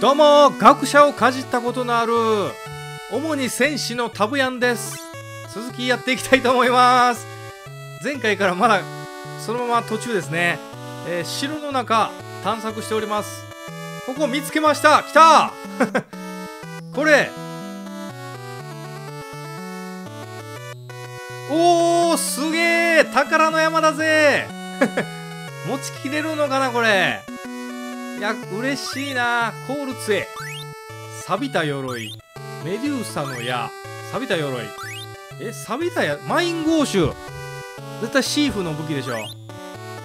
どうも、学者をかじったことのある主に戦士のタブヤンです。続きやっていきたいと思います。前回からまだそのまま途中ですね。城の中探索しております。ここ見つけました。来たこれおー、すげえ、宝の山だぜ持ちきれるのかなこれ。いや、嬉しいな。コールツェ、錆びた鎧、メデューサの矢、錆びた鎧、錆びた矢、マインゴーシュ、絶対シーフの武器でしょ。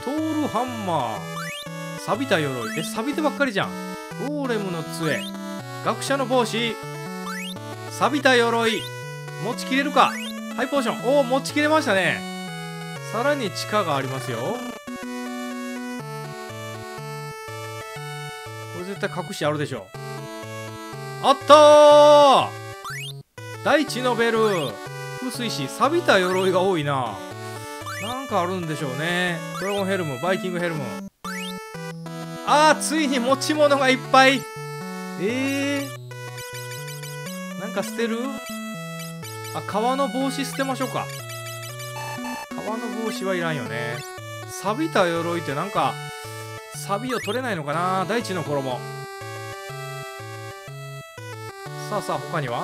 トールハンマー、錆びた鎧、錆びてばっかりじゃん。ゴーレムの杖、学者の帽子、錆びた鎧、持ちきれるか。ハイポーション、おお、持ちきれましたね。さらに地下がありますよ。絶対隠しあるでしょ。あったー、大地のベル、風水師、錆びた鎧が多いな。なんかあるんでしょうね。ドラゴンヘルム、バイキングヘルム。あー、ついに持ち物がいっぱい。なんか捨てる？あ、革の帽子捨てましょうか。革の帽子はいらんよね。錆びた鎧ってなんかサビを取れないのかな。大地の衣。さあさあ、他には、お、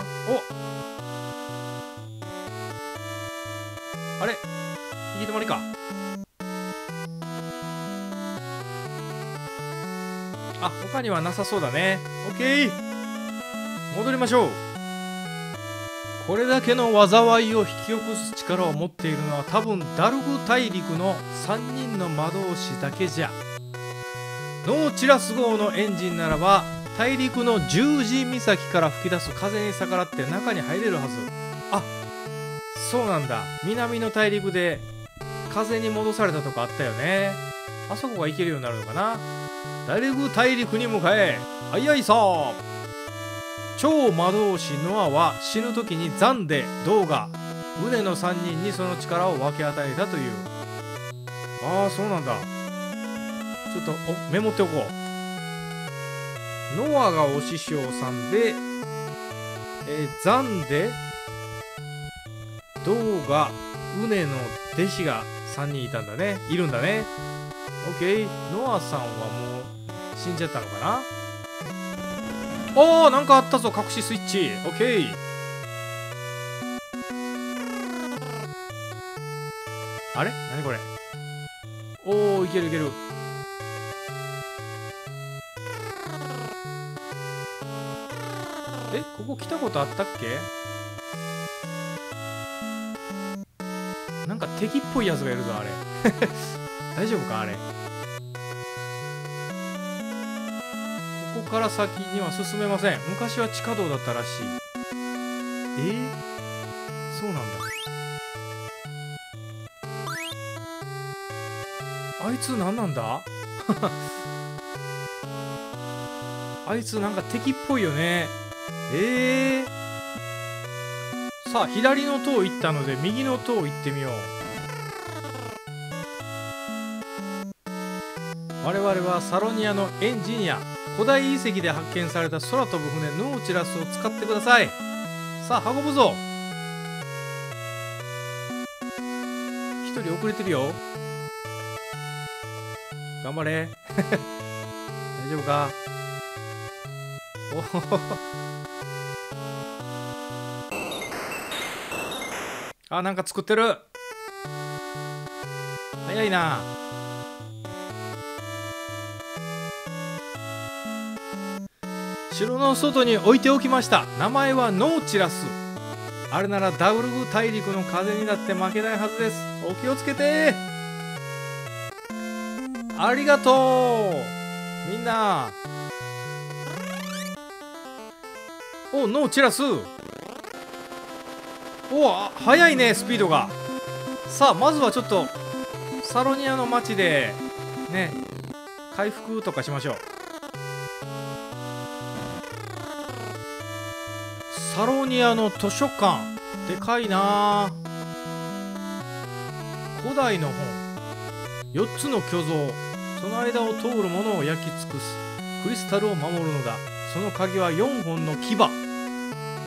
あれ、行き止まりか。あ、他にはなさそうだね。オッケー、戻りましょう。これだけの災いを引き起こす力を持っているのは多分ダルグ大陸の3人の魔導士だけじゃ。ノーチラス号のエンジンならば大陸の十字岬から吹き出す風に逆らって中に入れるはず。あ、そうなんだ。南の大陸で風に戻されたとかあったよね。あそこが行けるようになるのかな。ダルグ大陸に向かえ、あいあいさー。超魔導士ノアは死ぬ時にザンデ、ドーガ、ウネの3人にその力を分け与えたという。ああ、そうなんだ。ちょっとメモっておこう。ノアがお師匠さんで、ザンデ、ドーガ、ウネの弟子が3人いたんだね。いるんだね。オッケー。ノアさんはもう死んじゃったのかな。おー、なんかあったぞ。隠しスイッチ。オッケー。あれ、何これ。おー、いけるいける。ここ来たことあったっけ。なんか敵っぽいやつがいるぞ、あれ大丈夫か、あれ。ここから先には進めません。昔は地下道だったらしい。そうなんだ。あいつ何なんだあいつなんか敵っぽいよね。さあ、左の塔行ったので右の塔行ってみよう。我々はサロニアのエンジニア、古代遺跡で発見された空飛ぶ船ノーチラスを使ってください。さあ、運ぶぞ。一人遅れてるよ。頑張れ大丈夫か。おほほほ。あ、なんか作ってる。早いな。城の外に置いておきました。名前はノーチラス。あれならダブルグ大陸の風になって負けないはずです。お気をつけて。ありがとうみんな。お、ノーチラス、おお、速いね、スピードが。さあ、まずはちょっとサロニアの街でね、回復とかしましょう。サロニアの図書館、でかいな。古代の本、4つの巨像、その間を通るものを焼き尽くす。クリスタルを守るのだ。その鍵は4本の牙。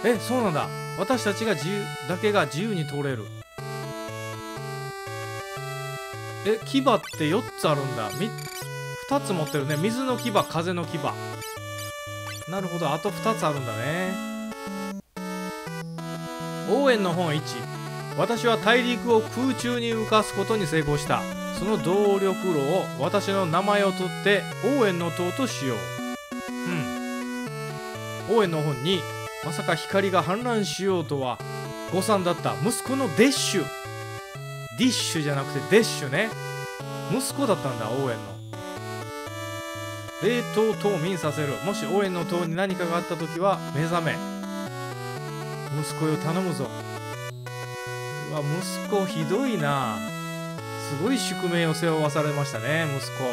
え、そうなんだ。私たちが自由に通れる。え、牙って4つあるんだ。2つ持ってるね。水の牙、風の牙。なるほど、あと2つあるんだね。応援の本1。私は大陸を空中に浮かすことに成功した。その動力炉を私の名前を取って応援の塔としよう。うん。応援の本に、まさか光が氾濫しようとは誤算だった。息子のデッシュ。ディッシュじゃなくてデッシュね。息子だったんだ、応援の。冷凍冬眠させる。もし応援の塔に何かがあった時は目覚め。息子よ、頼むぞ。うわ、息子ひどいな。すごい宿命を背負わされましたね、息子。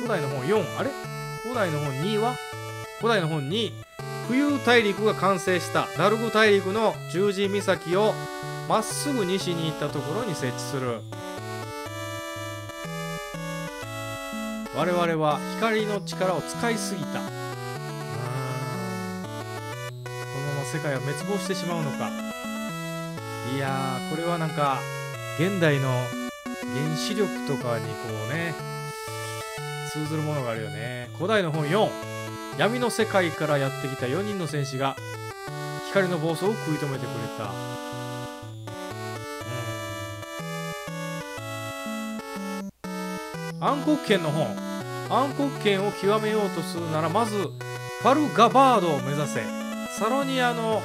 古代の本4。あれ、古代の本2は、古代の本2、浮遊大陸が完成した。ダルゴ大陸の十字岬をまっすぐ西に行ったところに設置する。我々は光の力を使いすぎた。このまま世界は滅亡してしまうのか。いやー、これはなんか現代の原子力とかにこうね、通ずるものがあるよね。古代の本4。闇の世界からやってきた4人の戦士が光の暴走を食い止めてくれた。暗黒剣の本。暗黒剣を極めようとするなら、まずファルガバードを目指せ。サロニアの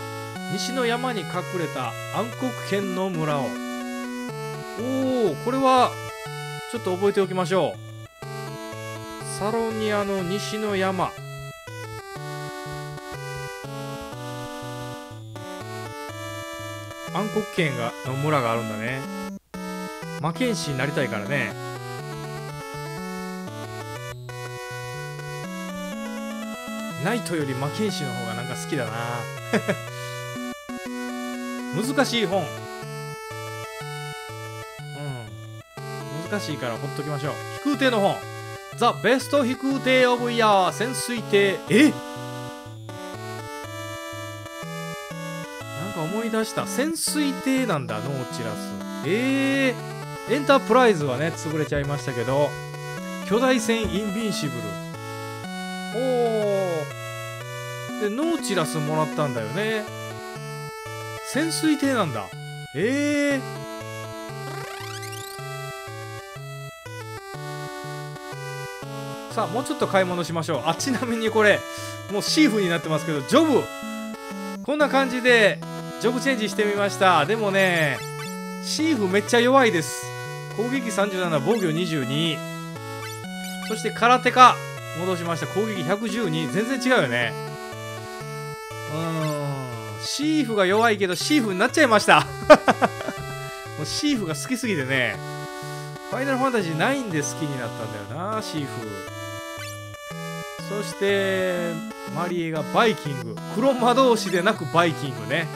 西の山に隠れた暗黒剣の村を。おお、これはちょっと覚えておきましょう。サロニアの西の山。暗黒剣の村があるんだね。魔剣士になりたいからね。ナイトより魔剣士の方がなんか好きだな。難しい本。うん。難しいからほっときましょう。飛空艇の本。ザ・ベスト飛空艇オブイヤー。潜水艇。え、なんか思い出した。潜水艇なんだ、ノーチラス。エンタープライズはね、潰れちゃいましたけど。巨大船インビンシブル。おー、でノーチラスもらったんだよね。潜水艇なんだ。さあ、もうちょっと買い物しましょう。あ、ちなみにこれもうシーフになってますけど、ジョブこんな感じでジョブチェンジしてみました。でもね、シーフめっちゃ弱いです。攻撃37、防御22。そして空手家戻しました。攻撃112。全然違うよね。シーフが弱いけどシーフになっちゃいました。もうシーフが好きすぎてね。ファイナルファンタジー9で好きになったんだよな、シーフ。そしてマリエがバイキング。黒魔導士でなくバイキングね。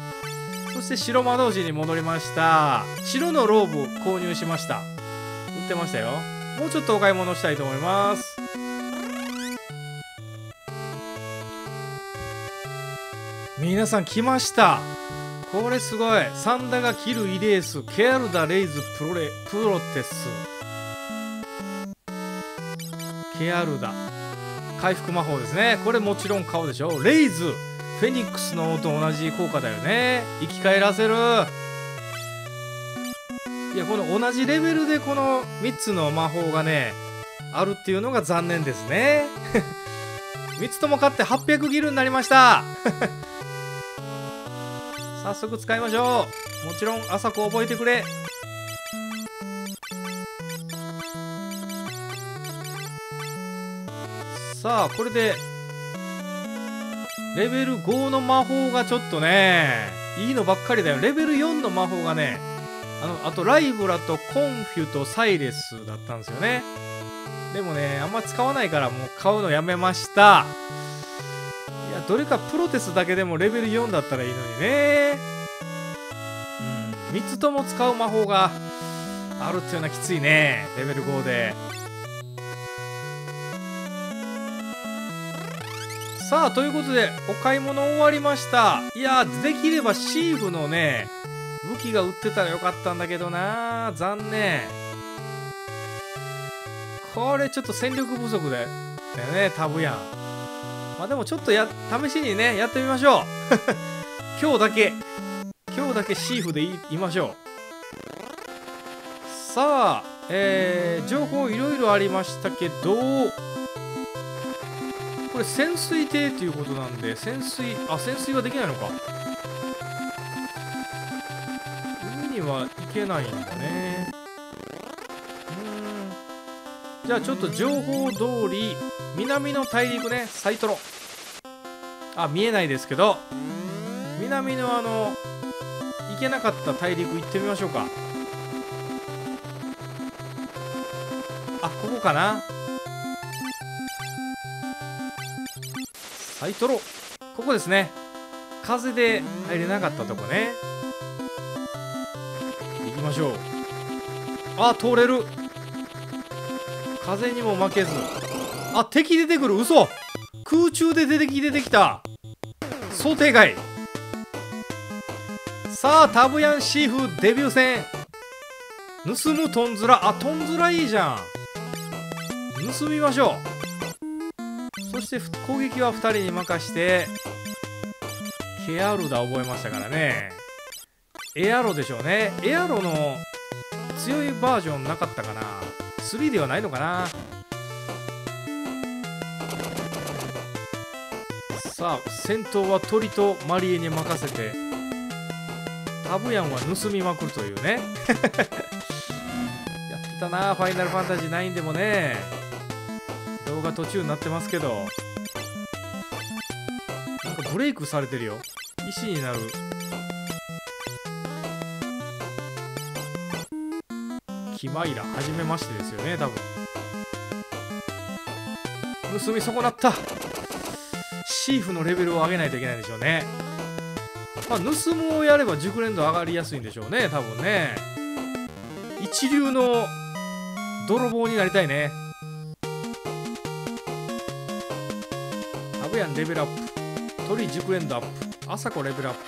そして白魔導士に戻りました。白のローブ購入しました。売ってましたよ。もうちょっとお買い物したいと思います。皆さん来ました。これすごい。サンダがキルイレース、ケアルダレイズプロテス。ケアルダ。回復魔法ですね。これもちろん顔でしょ。レイズ。フェニックスの王と同じ効果だよね。生き返らせる。いや、この同じレベルでこの3つの魔法がね、あるっていうのが残念ですね。3つとも買って800ギルになりました。早速使いましょう。もちろん朝子覚えてくれ。さあ、これでレベル5の魔法がちょっとね、いいのばっかりだよ。レベル4の魔法がね、あとライブラとコンフュとサイレスだったんですよね。でもね、あんま使わないからもう買うのやめました。どれかプロテスだけでもレベル4だったらいいのにね。3つとも使う魔法があるっていうのはきついね、レベル5で。さあ、ということで、お買い物終わりました。いやー、できればシーフのね、武器が売ってたらよかったんだけどなー。残念。これちょっと戦力不足だよね、タブやん。まあでもちょっと試しにね、やってみましょう。今日だけシーフでいましょう。さあ、情報いろいろありましたけど、これ潜水艇ということなんで、潜水はできないのか。海には行けないんだね。じゃあちょっと情報通り、南の大陸ね、サイトロ。あ、見えないですけど、南の行けなかった大陸行ってみましょうか。あ、ここかな。サイトロ。ここですね。風で入れなかったとこね。行きましょう。あ、通れる。風にも負けず。あ、敵出てくる。嘘。空中で出てきた。想定外。さあ、タブヤンシーフデビュー戦。盗むトンズラ。あ、トンズラいいじゃん。盗みましょう。そして攻撃は2人に任して、ケアルダ覚えましたからね。エアロでしょうね。エアロの強いバージョンなかったかな。3ではないのかな。さあ、戦闘は鳥とマリエに任せて、タブヤンは盗みまくるというね。やってたなぁ、ファイナルファンタジー9でもね。動画途中になってますけど、なんかブレイクされてるよ。石になる。キマイラ、はじめましてですよね、多分。盗み損なった。シーフのレベルを上げないといけないんでしょうね。まあ、盗むをやれば熟練度上がりやすいんでしょうね、多分ね。一流の泥棒になりたいね。タブヤンレベルアップ。鳥熟練度アップ。アサコレベルアップ。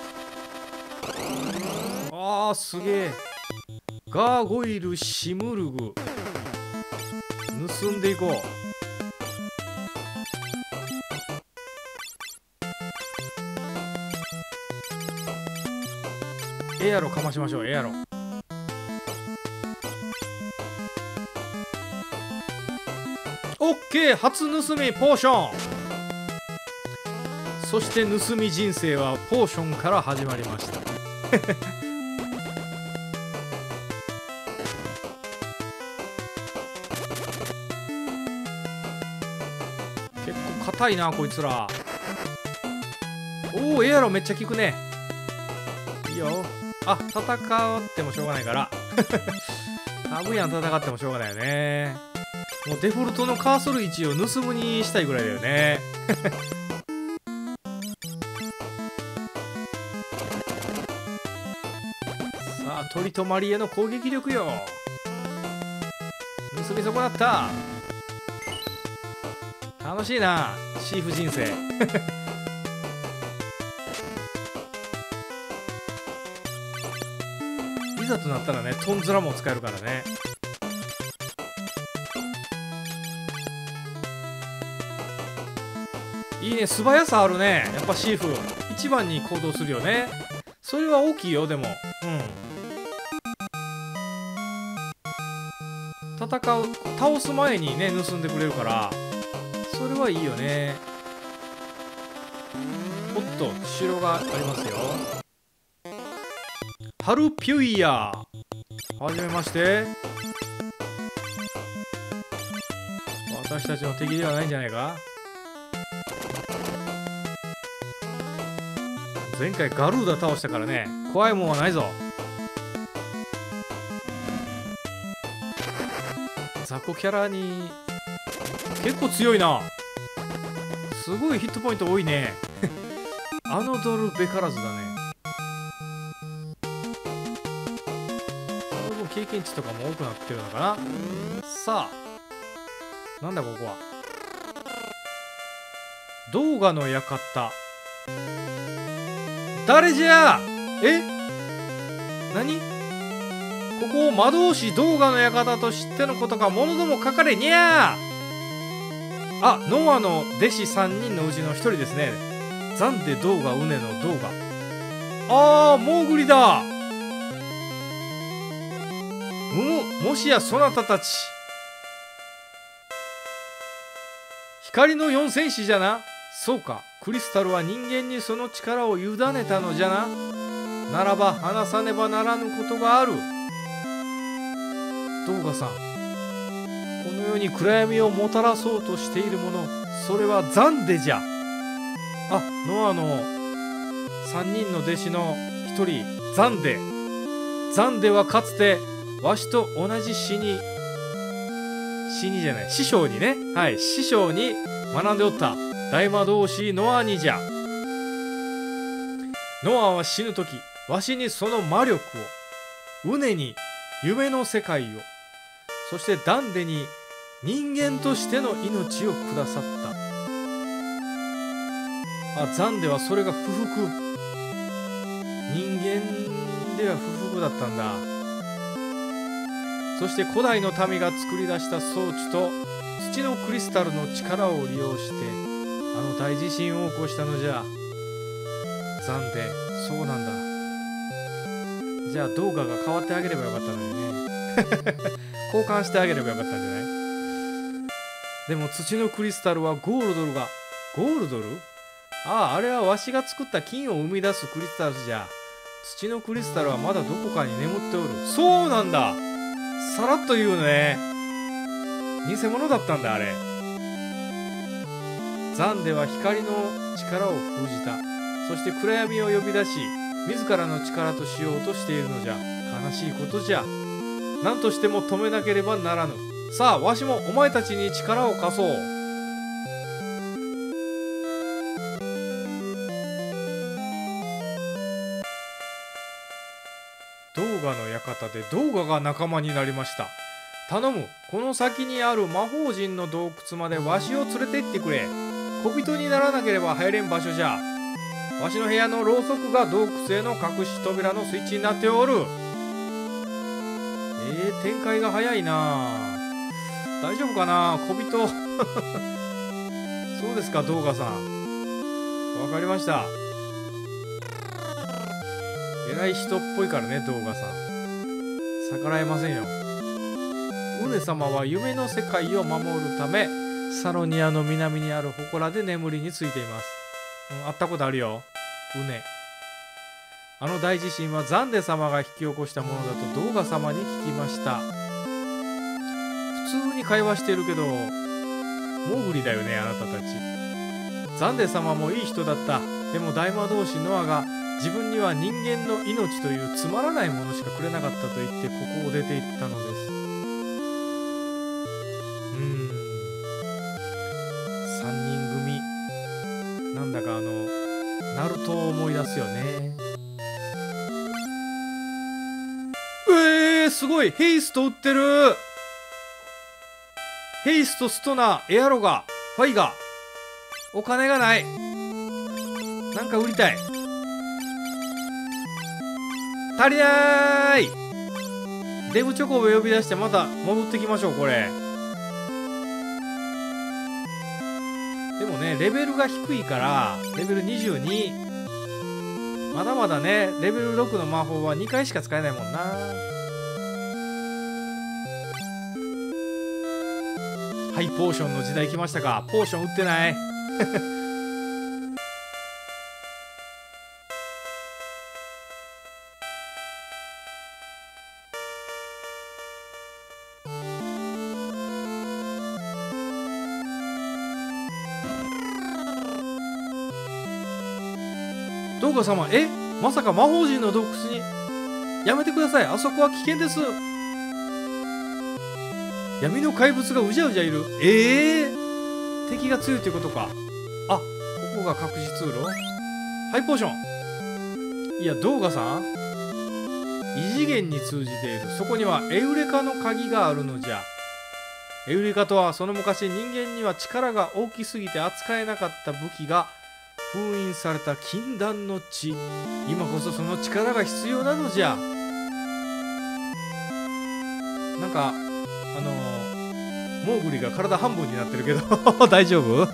あー、すげえ。ガーゴイルシムルグ。盗んでいこう。エアロかましましょう。エアロオッケー。初盗みポーション。そして盗み人生はポーションから始まりました。結構硬いなこいつら。おお、エアロめっちゃ効くね。いいよ。あ、戦ってもしょうがないから。タブヤン戦ってもしょうがないよね。もうデフォルトのカーソル位置を盗むにしたいぐらいだよね。さあ、鳥とマリエの攻撃力よ。盗み損なった。楽しいな、シーフ人生。いざとなったらね、トンズラも使えるからね。いいね、素早さあるね。やっぱシーフ一番に行動するよね。それは大きいよ。でも、倒す前にね盗んでくれるから、それはいいよね。おっと、城がありますよ。ハルピュイヤー、はじめまして。私たちの敵ではないんじゃないか。前回ガルーダ倒したからね、怖いもんはないぞ。雑魚キャラに結構強いな。すごいヒットポイント多いね。あのドルべからずだね。経験値とかも多くなってるのかな。さあ、なんだここは。動画の館。誰じゃえ、何ここを魔導士動画の館と知ってのことか、ものどもかかれにゃー。あ、ノアの弟子3人のうちの1人ですね。ザンデ動画うねの動画。あー、モーグリだ。もしやそなたたち。光の四戦士じゃな。そうか、クリスタルは人間にその力を委ねたのじゃな。ならば話さねばならぬことがある。動画さん、この世に暗闇をもたらそうとしているもの、それはザンデじゃ。あ、ノアの3人の弟子の1人ザンデ。ザンデはかつてわしと同じ師匠にね、はい、師匠に学んでおった大魔導士ノアにじゃ。ノアは死ぬ時、わしにその魔力を、うねに夢の世界を、そしてダンデに人間としての命をくださった。あ、ザンデはそれが不服、人間では不服だったんだ。そして古代の民が作り出した装置と土のクリスタルの力を利用してあの大地震を起こしたのじゃ。ザンデ、そうなんだ。じゃあ動画が変わってあげればよかったのにね。交換してあげればよかったんじゃない。でも土のクリスタルはゴールドルが、ゴールドル？ああ、あれはわしが作った金を生み出すクリスタルじゃ。土のクリスタルはまだどこかに眠っておる。そうなんだ。さらっと言うね。偽物だったんだ、あれ。ザンデは光の力を封じた。そして暗闇を呼び出し、自らの力としようとしているのじゃ。悲しいことじゃ。何としても止めなければならぬ。さあ、わしもお前たちに力を貸そう。動画の館で動画が仲間になりました。頼む、この先にある魔法人の洞窟までわしを連れて行ってくれ。小人にならなければ入れん場所じゃ。わしの部屋のろうそくが洞窟への隠し扉のスイッチになっておる。展開が早いな。大丈夫かな小人。そうですか、動画さん、わかりました。偉い人っぽいからね、動画さん、逆らえませんよ。ウネ様は夢の世界を守るためサロニアの南にある祠で眠りについています。会ったことあるよ、ウネ。あの大地震はザンデ様が引き起こしたものだと動画様に聞きました。普通に会話してるけど、モグリだよね、あなたたち。ザンデ様もいい人だった。でも大魔導士ノアが自分には人間の命というつまらないものしかくれなかったと言ってここを出て行ったのです。3人組、なんだかナルトを思い出すよね。すごい、ヘイスト売ってる。ヘイスト、ストナー、エアロガ、ファイガ。お金がない。なんか売りたい。足りない。デブチョコを呼び出してまた戻ってきましょう、これ。でもね、レベルが低いから、レベル22。まだまだね、レベル6の魔法は2回しか使えないもんな。はい、ポーションの時代来ましたか。ポーション売ってない。どうか様、まさか魔法人の洞窟に。やめてください、あそこは危険です。闇の怪物がうじゃうじゃいる。敵が強いということか。あ、ここが隠し通路。はい、ポーション。いや、動画さん、異次元に通じている。そこにはエウレカの鍵があるのじゃ。エウレカとはその昔、人間には力が大きすぎて扱えなかった武器が封印された禁断の地。今こそその力が必要なのじゃ。なんかモーグリが体半分になってるけど大丈夫こ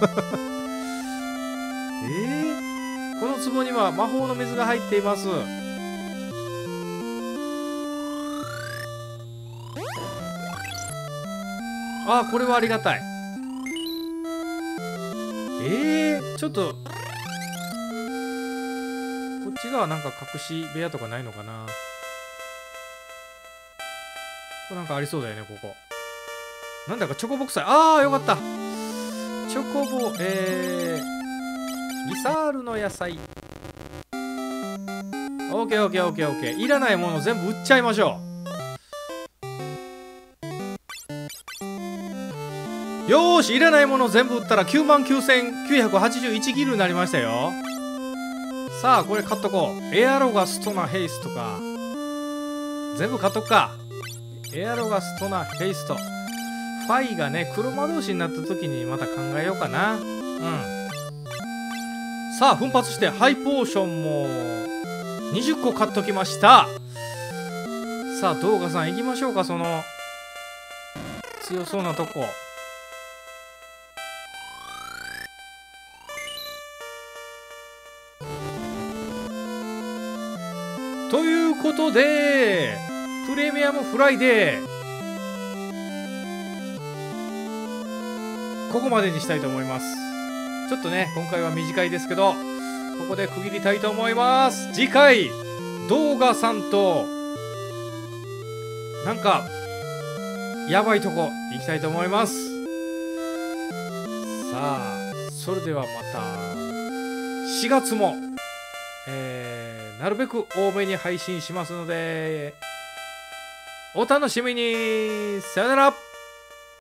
の壺には魔法の水が入っています。ああ、これはありがたい。ちょっとこっち側なんか隠し部屋とかないのかな。これなんかありそうだよね。ここなんだかチョコボクサー。ああ、よかった。チョコボギサールの野菜。オッケーオッケーオッケーオッケー。いらないもの全部売っちゃいましょう。よーし、いらないもの全部売ったら99,981ギルになりましたよ。さあ、これ買っとこう。エアロガストナヘイストか。全部買っとくか。エアロガストナヘイスト。ファイがね、黒魔同士になった時にまた考えようかな。さあ、奮発してハイポーションも20個買っときました。さあ、動画さん行きましょうか。その強そうなとこ。ということで、プレミアムフライデー、ここまでにしたいと思います。ちょっとね、今回は短いですけど、ここで区切りたいと思います。次回、動画さんと、なんか、やばいとこ行きたいと思います。さあ、それではまた、4月も、なるべく多めに配信しますので、お楽しみに。さよなら。